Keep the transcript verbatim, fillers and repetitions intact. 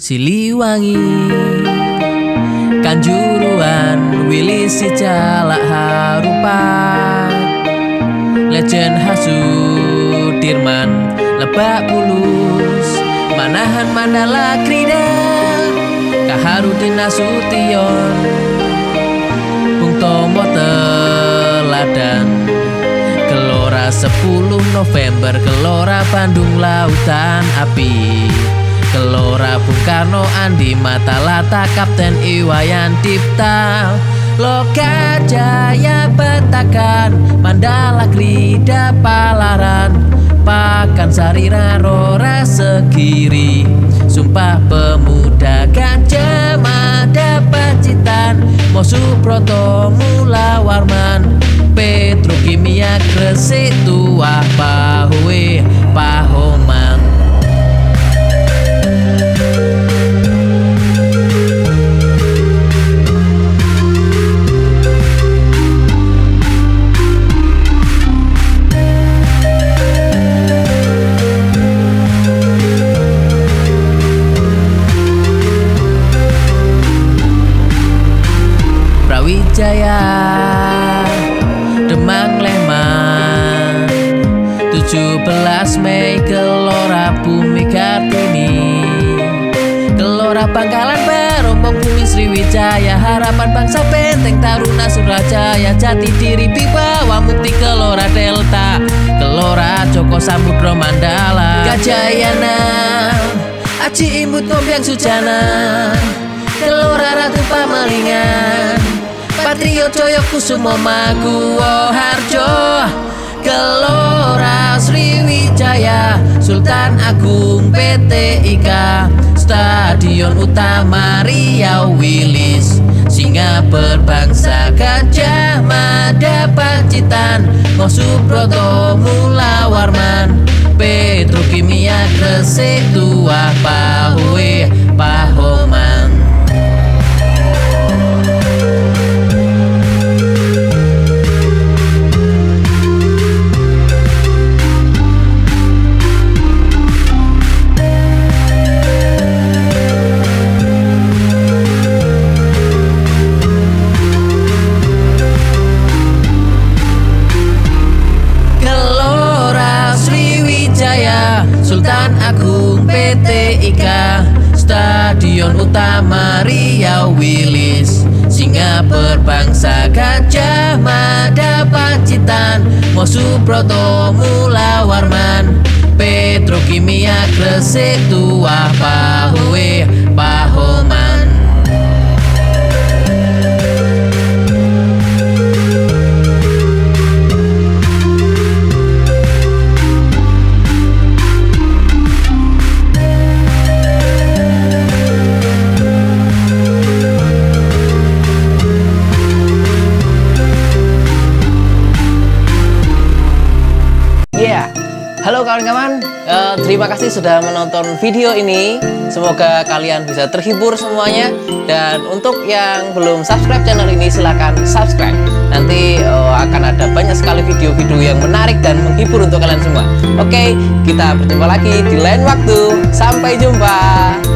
Siliwangi Kanjuruan, Willy Sijalak Harupa, Legend Hasudirman, Lebak Bulus, Manahan Mandala Krida Kaharudin, Nasution Pungtomo Teladan Gelora sepuluh November, Gelora Bandung Lautan Api, Gelora Bung Karno Andi Mattalata, Kapten I Wayan Dipta, Lokajaya Batakan, Mandala Krida Palaran, Pakansari Marora, Segiri Sumpah Pemuda, Gajah Mada Pacitan, Moch Soebroto, Mulawarman, Petrokimia Gresik, Tuah Pahoe Pahoman. Brawijaya Demang Lehman, tujuh belas Mei, Gelora Bumi Kartini, Gelora Bangkalan Barombong, Bumi Sriwijaya, Harapan Bangsa, Benteng Taruna Surajaya, Jatidiri, Wibawa Mukti, Gelora Delta, Gelora Joko Samudro, Mandala Gajayana, Aji Imut, Ngombyang Sujana, Gelora Ratu Pamalingan, Patrio Coyo Kusumo Maguwo Harjo, Gelora Sriwijaya, Sultan Agung P T I K A, Stadion Utama Riau, Wilis Singaperbangsa, Gajah Mada Pacitan, Moch Soebroto, Mulawarman, Petrokimia Gresik, Tuah Pahoe Pahoman. Sultan Agung P T I K A, Stadion Utama Riau, Wilis Singaperbangsa, Gajah Mada Pacitan, Moch Soebroto, Mulawarman, Petrokimia Gresik, Tuah Pahoe Pahoman. Halo kawan-kawan, uh, terima kasih sudah menonton video ini. Semoga kalian bisa terhibur semuanya. Dan untuk yang belum subscribe channel ini, silahkan subscribe. Nanti uh, akan ada banyak sekali video-video yang menarik dan menghibur untuk kalian semua. Oke, kita berjumpa lagi di lain waktu. Sampai jumpa.